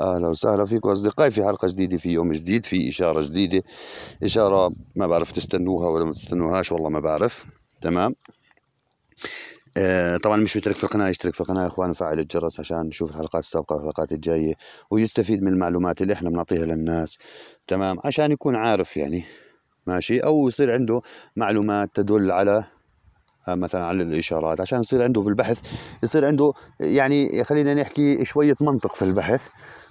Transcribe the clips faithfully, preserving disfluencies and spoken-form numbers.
اهلا وسهلا فيكم اصدقائي في حلقه جديده في يوم جديد في اشاره جديده، اشاره ما بعرف تستنوها ولا ما تستنوهاش، والله ما بعرف. تمام. آه طبعا مش مشترك في القناه يشترك في القناه يا اخوان، وفعل الجرس عشان يشوف الحلقات السابقه والحلقات الجايه ويستفيد من المعلومات اللي احنا بنعطيها للناس. تمام، عشان يكون عارف يعني ماشي، او يصير عنده معلومات تدل على مثلا على الاشارات، عشان يصير عنده في البحث، يصير عنده يعني خلينا نحكي شويه منطق في البحث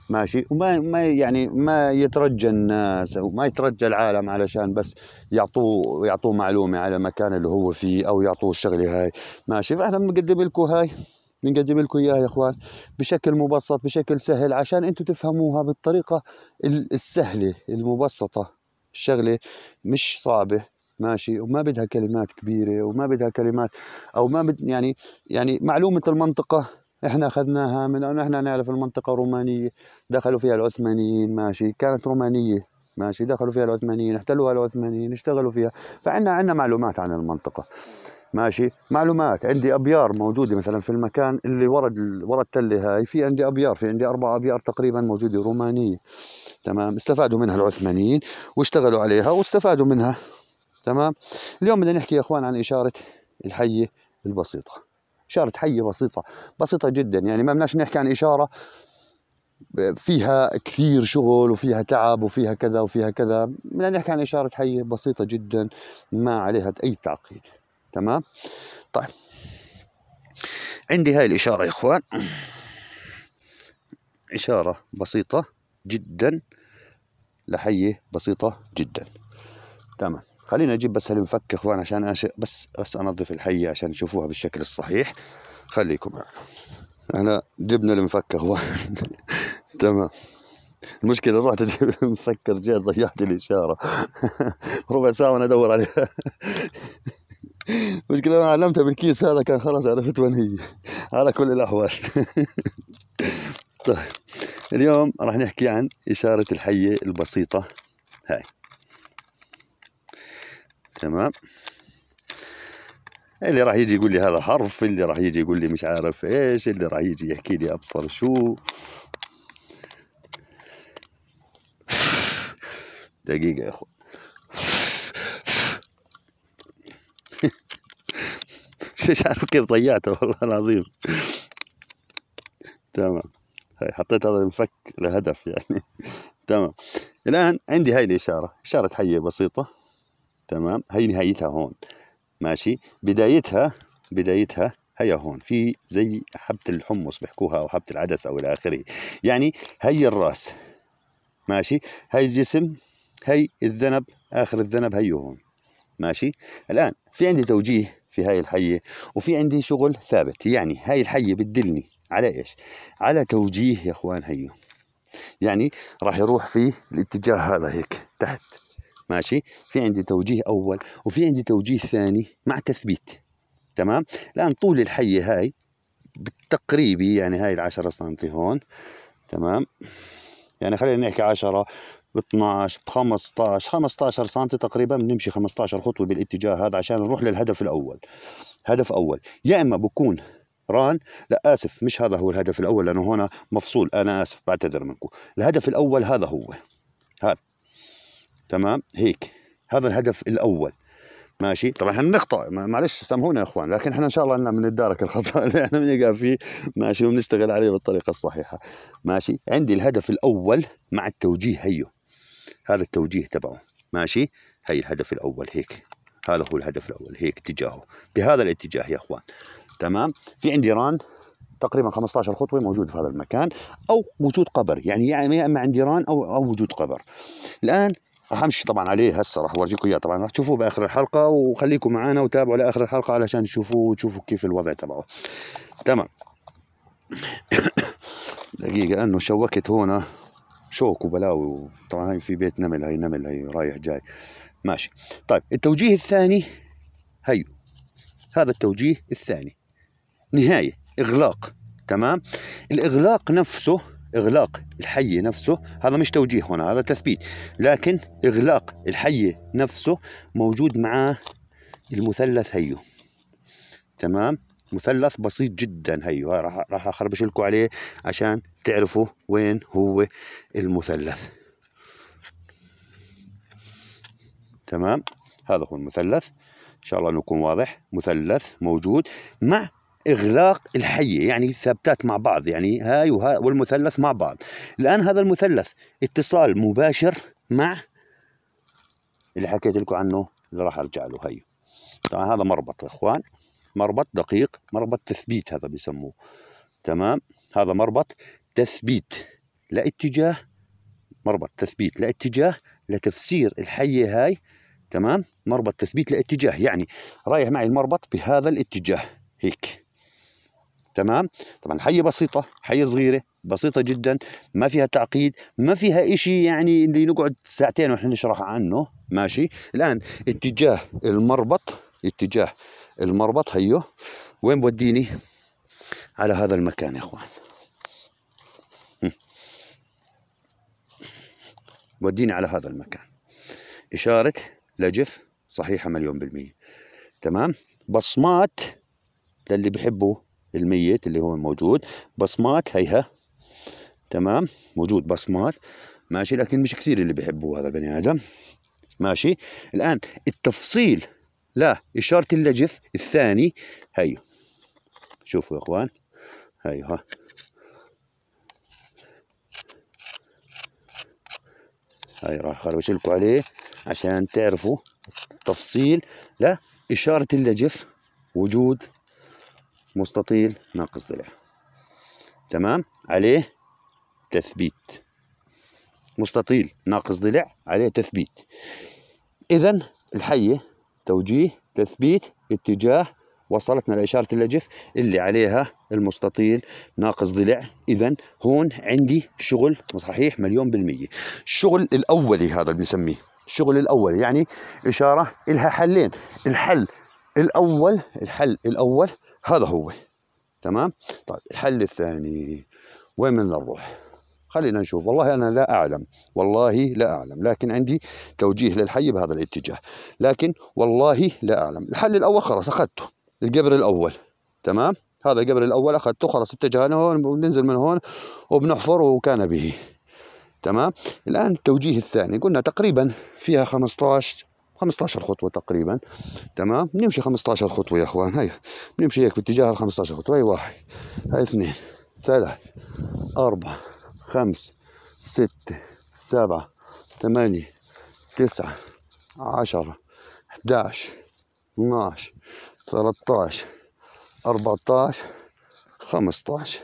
ماشي، وما ما يعني ما يترجى الناس وما يترجى العالم علشان بس يعطوه يعطوه معلومه على مكان اللي هو فيه او يعطوه الشغله هاي ماشي. فاحنا بنقدم لكم هاي، بنقدم لكم اياها يا اخوان بشكل مبسط بشكل سهل عشان انتم تفهموها بالطريقه السهله المبسطه. الشغله مش صعبه ماشي، وما بدها كلمات كبيره وما بدها كلمات او ما بد يعني يعني معلومه المنطقه احنا اخذناها من انه احنا نعرف المنطقه الرومانيه، دخلوا فيها العثمانيين ماشي، كانت رومانيه ماشي، دخلوا فيها العثمانيين، احتلوها العثمانيين، اشتغلوا فيها، فعنا عندنا معلومات عن المنطقه ماشي. معلومات عندي ابيار موجوده مثلا في المكان اللي ورا ورا التله هاي، في عندي ابيار، في عندي اربع ابيار تقريبا موجوده رومانيه. تمام، استفادوا منها العثمانيين واشتغلوا عليها واستفادوا منها. تمام، اليوم بدنا نحكي يا اخوان عن اشاره الحيه البسيطه. اشاره حيه بسيطه بسيطه جدا، يعني ما بدناش نحكي عن اشاره فيها كثير شغل وفيها تعب وفيها كذا وفيها كذا، بدنا نحكي عن اشاره حيه بسيطه جدا ما عليها اي تعقيد. تمام، طيب عندي هاي الاشاره يا اخوان، اشاره بسيطه جدا لحيه بسيطه جدا. تمام، خلينا اجيب بس هالمفك اخوان عشان أش... بس بس انظف الحيه عشان تشوفوها بالشكل الصحيح. خليكم معنا، احنا جبنا المفك اخوان. تمام، المشكله رحت اجيب المفك رجعت ضيعت الاشاره. ربع ساعه وانا ادور عليها. المشكله انا علمتها بالكيس هذا، كان خلاص عرفت وين هي على كل الاحوال. طيب اليوم راح نحكي عن اشاره الحيه البسيطه هاي. تمام، اللي راح يجي يقول لي هذا حرف، اللي راح يجي يقول لي مش عارف ايش، اللي راح يجي يحكي لي ابصر شو. دقيقة يا اخوان. مش عارف كيف ضيعته والله العظيم. تمام، هاي حطيت هذا المفك لهدف يعني. تمام، الآن عندي هاي الإشارة، إشارة حية بسيطة. تمام، هي نهايتها هون ماشي، بدايتها بدايتها هي هون، في زي حبة الحمص بحكوها او حبة العدس او الى اخره، يعني هي الراس ماشي، هي الجسم، هي الذنب، اخر الذنب هي هون ماشي. الان في عندي توجيه في هاي الحية وفي عندي شغل ثابت، يعني هاي الحية بتدلني على ايش؟ على توجيه يا اخوان هيو، يعني راح يروح في الاتجاه هذا هيك تحت ماشي، في عندي توجيه أول وفي عندي توجيه ثاني مع تثبيت. تمام، الآن طول الحية هاي بالتقريبي يعني هاي العشرة سنتي هون. تمام، يعني خلينا نحكي عشرة باثناعش بخمسطعش، خمسطعش سنتي تقريبا، بنمشي خمسطعش خطوة بالاتجاه هذا عشان نروح للهدف الأول. هدف أول يا إما بكون ران، لا آسف مش هذا هو الهدف الأول لأنه هنا مفصول، أنا آسف بعتذر منكم. الهدف الأول هذا هو هذا. تمام، هيك هذا الهدف الاول ماشي. طبعا احنا بنخطا، معلش سامحونا يا اخوان، لكن احنا ان شاء الله بدنا بنتدارك الخطا اللي احنا بنلقى فيه ماشي، وبنشتغل عليه بالطريقه الصحيحه ماشي. عندي الهدف الاول مع التوجيه هيو، هذا التوجيه تبعه ماشي، هي الهدف الاول هيك، هذا هو الهدف الاول هيك اتجاهه بهذا الاتجاه يا اخوان. تمام، في عندي ران تقريبا خمسطعش خطوه موجود في هذا المكان، او وجود قبر، يعني يعني يا اما عندي ران او او وجود قبر. الان راح امشي طبعا عليه هسه، راح اورجيكم اياه، طبعا راح تشوفوه باخر الحلقه، وخليكم معنا وتابعوا لاخر الحلقه علشان تشوفوه وتشوفوا كيف الوضع تبعه. تمام. دقيقه لانه شوكت هون شوك وبلاوي، طبعا هاي في بيت نمل، هاي نمل هاي رايح جاي ماشي. طيب التوجيه الثاني هيو، هذا التوجيه الثاني نهايه اغلاق. تمام، الاغلاق نفسه، إغلاق الحية نفسه، هذا مش توجيه هنا، هذا تثبيت، لكن إغلاق الحية نفسه موجود مع المثلث هيو. تمام، مثلث بسيط جدا. هيو راح راح اخربش لكم عليه عشان تعرفوا وين هو المثلث. تمام، هذا هو المثلث، ان شاء الله نكون واضح. مثلث موجود مع اغلاق الحيه، يعني ثابتات مع بعض، يعني هاي وها والمثلث مع بعض. الان هذا المثلث اتصال مباشر مع اللي حكيت لكم عنه اللي راح ارجع له. هي طبعا هذا مربط يا اخوان، مربط دقيق، مربط تثبيت هذا بيسموه. تمام، هذا مربط تثبيت لاتجاه، مربط تثبيت لاتجاه لتفسير الحيه هاي. تمام، مربط تثبيت لاتجاه، يعني رايح معي المربط بهذا الاتجاه هيك. تمام، طبعا حيه بسيطه، حيه صغيره بسيطه جدا، ما فيها تعقيد، ما فيها إشي يعني اللي نقعد ساعتين ونحن نشرح عنه. ماشي، الان اتجاه المربط، اتجاه المربط هيو وين بوديني؟ على هذا المكان يا اخوان، بوديني على هذا المكان. اشاره لجف صحيحه مليون بالميه. تمام، بصمات للي بحبوا الميت اللي هو موجود، بصمات هيها. تمام، موجود بصمات، ماشي، لكن مش كثير اللي بيحبوا هذا البني ادم. ماشي، الان التفصيل لا اشاره اللجف الثاني هيو، شوفوا يا اخوان، هيو ها هاي راح اخربش لكم عليه عشان تعرفوا التفصيل لا اشاره اللجف، وجود مستطيل ناقص ضلع. تمام، عليه تثبيت، مستطيل ناقص ضلع عليه تثبيت. اذا الحيه توجيه، تثبيت، اتجاه، وصلتنا لاشاره اللجف اللي عليها المستطيل ناقص ضلع. اذا هون عندي شغل صحيح مليون بالميه. الشغل الاولي هذا اللي بنسميه الشغل الاولي، يعني اشاره لها حلين، الحل الاول الحل الاول هذا هو. تمام، طيب الحل الثاني وين بدنا نروح؟ خلينا نشوف. والله انا لا اعلم، والله لا اعلم، لكن عندي توجيه للحي بهذا الاتجاه، لكن والله لا اعلم. الحل الاول خلاص اخذته، القبر الاول. تمام، هذا القبر الاول اخذته، خلاص اتجهنا هون وبننزل من هون وبنحفر وكان به. تمام، الان التوجيه الثاني قلنا تقريبا فيها خمسطعش خمسطعش خطوه تقريبا. تمام، بنمشي خمسطعش خطوه يا اخوان، هي بنمشي هيك باتجاه ال خمسطعش خطوه. هي واحد، هي اثنين، ثلاث، أربعة، خمس، ستة، سبعة، ثمانية، تسعة، عشرة، أحد عشر، اثنعش، ثلاثطعش، أربعطعش، خمسطعش.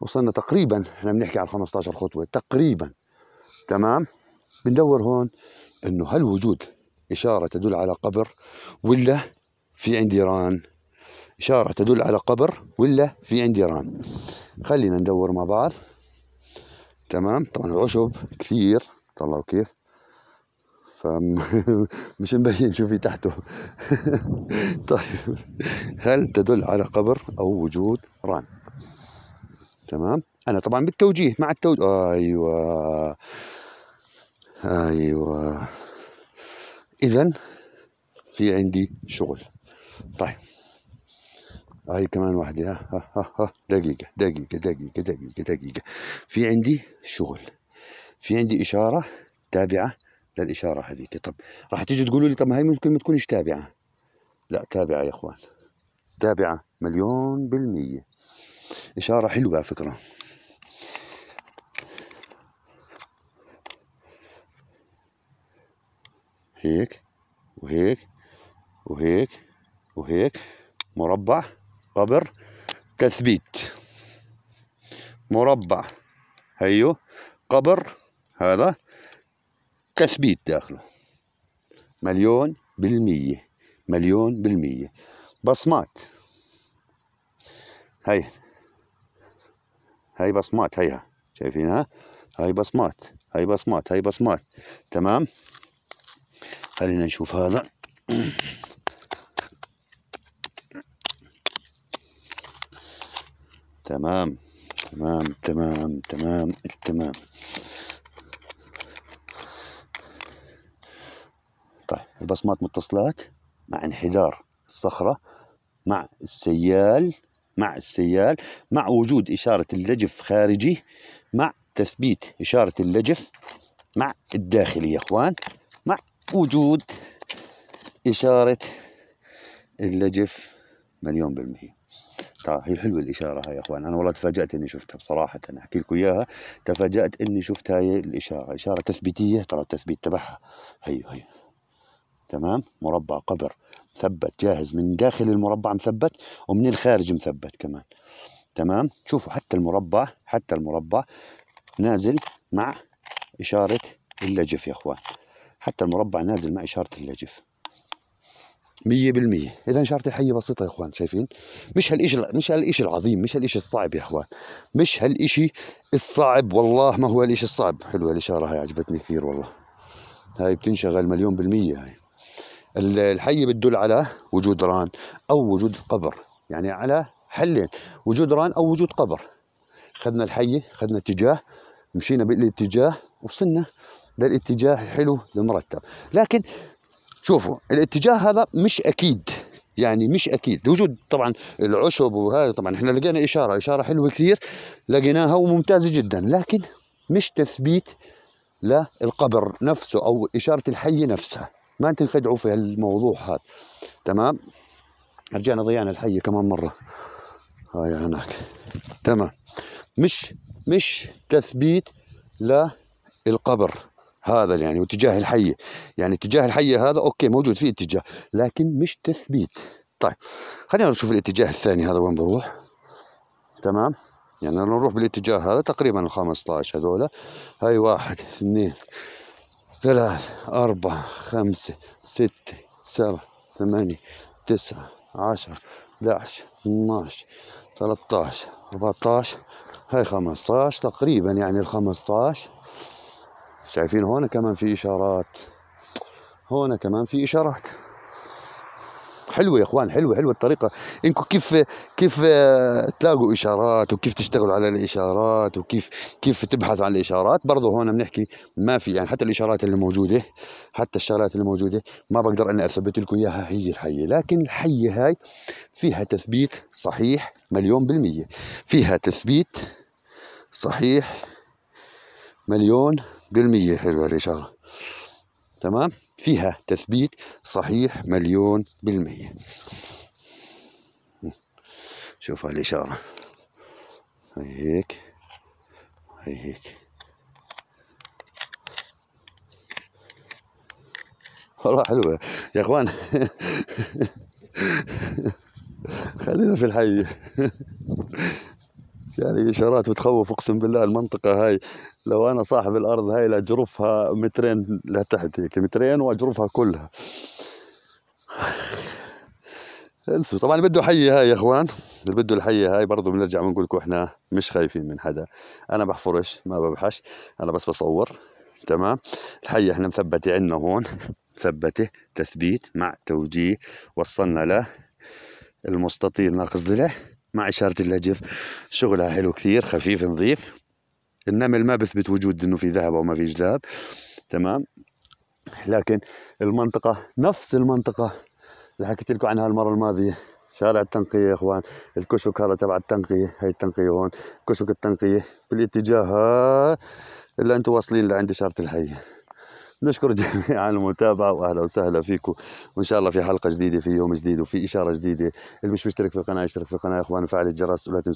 وصلنا تقريبا، احنا بنحكي عن خمسطعش خطوة تقريبا. تمام، بندور هون انه هل وجود إشارة تدل على قبر ولا في عندي ران؟ إشارة تدل على قبر ولا في عندي ران؟ خلينا ندور مع بعض. تمام، طبعا العشب كثير، طلعوا كيف، فمش مبين شو في تحته. طيب، هل تدل على قبر أو وجود ران؟ تمام، أنا طبعا بالتوجيه، مع التوجيه. أيوه أيوه إذا في عندي شغل. طيب، هاي كمان واحدة، ها ها ها ها دقيقة دقيقة دقيقة دقيقة دقيقة، في عندي شغل، في عندي إشارة تابعة للإشارة هذيك. طب راح تيجي تقولوا لي طب ما هي ممكن ما تكونش تابعة. لا، تابعة يا إخوان، تابعة مليون بالمية. إشارة حلوة على فكرة، هيك وهيك وهيك وهيك، مربع، قبر، تثبيت، مربع، هيو قبر، هذا تثبيت داخله مليون بالمية، مليون بالمية. بصمات، هي هي بصمات، هيها شايفينها، هي بصمات، هي بصمات، هي بصمات. تمام، خلينا نشوف هذا. تمام تمام تمام تمام تمام. طيب، البصمات متصلات مع انحدار الصخرة مع السيال مع السيال مع وجود إشارة اللجف خارجي مع تثبيت إشارة اللجف مع الداخلي يا إخوان، مع وجود إشارة اللجف مليون بالمية. طيب هي حلوة الإشارة هاي يا إخوان، أنا والله تفاجأت إني شفتها بصراحة، أنا أحكي لكم إياها تفاجأت إني شفت هاي الإشارة، إشارة تثبيتية، ترى التثبيت تبعها هي هي تمام، مربع قبر مثبت جاهز، من داخل المربع مثبت ومن الخارج مثبت كمان تمام. شوفوا حتى المربع حتى المربع نازل مع إشارة اللجف يا إخوان، حتى المربع نازل مع إشارة اللجف مية بالمية. إذا إشارة الحية بسيطة يا إخوان، شايفين مش هالإشي مش هالإشي العظيم، مش هالإشي الصعب يا إخوان، مش هالإشي الصعب، والله ما هو الإشي الصعب. حلوة الإشارة هاي، عجبتني كثير والله، هاي بتنشغل مليون بالمية. هاي الحية بتدل على وجود ران أو وجود قبر، يعني على حلين، وجود ران أو وجود قبر. خدنا الحية، خدنا اتجاه، مشينا بالاتجاه وصلنا للاتجاه حلو المرتب، لكن شوفوا الاتجاه هذا مش أكيد، يعني مش أكيد وجود طبعا العشب وهذا، طبعا احنا لقينا إشارة إشارة حلوة كثير، لقيناها وممتازة جدا، لكن مش تثبيت للقبر نفسه أو إشارة الحية نفسها، ما تنخدعوا في هالموضوع هذا تمام. رجعنا ضيعنا الحية كمان مرة، هاي هناك تمام، مش مش تثبيت للقبر هذا يعني، واتجاه الحية يعني اتجاه الحية هذا أوكي موجود فيه اتجاه، لكن مش تثبيت. طيب خلينا نشوف الاتجاه الثاني هذا وين بروح تمام، يعني نروح بالاتجاه هذا تقريبا الخمسطعش هذولا، هاي واحد اثنين ثلاث أربعة خمسة ستة سبعة ثمانية تسعة عشرة أحد عشر اثني عشر ثلاثة عشر أربعة عشر، هاي خمسطعش تقريبا، يعني الخمسطعش شايفين هون كمان في إشارات، هون كمان في إشارات حلوة يا إخوان، حلوة حلوة الطريقة إنكم كيف كيف تلاقوا إشارات، وكيف تشتغلوا على الإشارات، وكيف كيف تبحث عن الإشارات. برضه هون بنحكي ما في يعني، حتى الإشارات اللي موجودة، حتى الشغلات اللي موجودة ما بقدر أن أثبت لكم إياها هي الحية، لكن الحية هاي فيها تثبيت صحيح مليون بالمية، فيها تثبيت صحيح مليون بالمية. حلوة الإشارة تمام، فيها تثبيت صحيح مليون بالمية. شوف هالإشارة هي هيك هي هيك، والله حلوة يا إخوان. خلينا في الحية. يعني إشارات بتخوف أقسم بالله، المنطقة هاي لو أنا صاحب الأرض هاي لأجرفها مترين لتحت هيك، مترين وأجرفها كلها. انسوا طبعا اللي بده حية هاي يا إخوان، اللي بده الحية هاي برضه بنرجع بنقول لكم إحنا مش خايفين من حدا، أنا بحفرش ما ببحش، أنا بس بصور تمام. الحية إحنا مثبتة عندنا هون، مثبتة تثبيت مع توجيه، وصلنا للمستطيل ناقص ضلع مع إشارة اللجف، شغلها حلو كثير، خفيف نظيف، النمل ما بثبت وجود إنه في ذهب أو ما في جذاب تمام. لكن المنطقة نفس المنطقة اللي حكيت لكم عنها المرة الماضية، شارع التنقية يا إخوان، الكشك هذا تبع التنقية، هي التنقية هون، كشك التنقية بالاتجاه اللي أنتم واصلين لعند إشارة الحية. نشكر جميعا المتابعة وأهلا وسهلا فيكم، وإن شاء الله في حلقة جديدة في يوم جديد وفي إشارة جديدة. اللي مش مشترك في القناة يشترك في القناة يا إخوان، وفعل الجرس ولا تنسوا.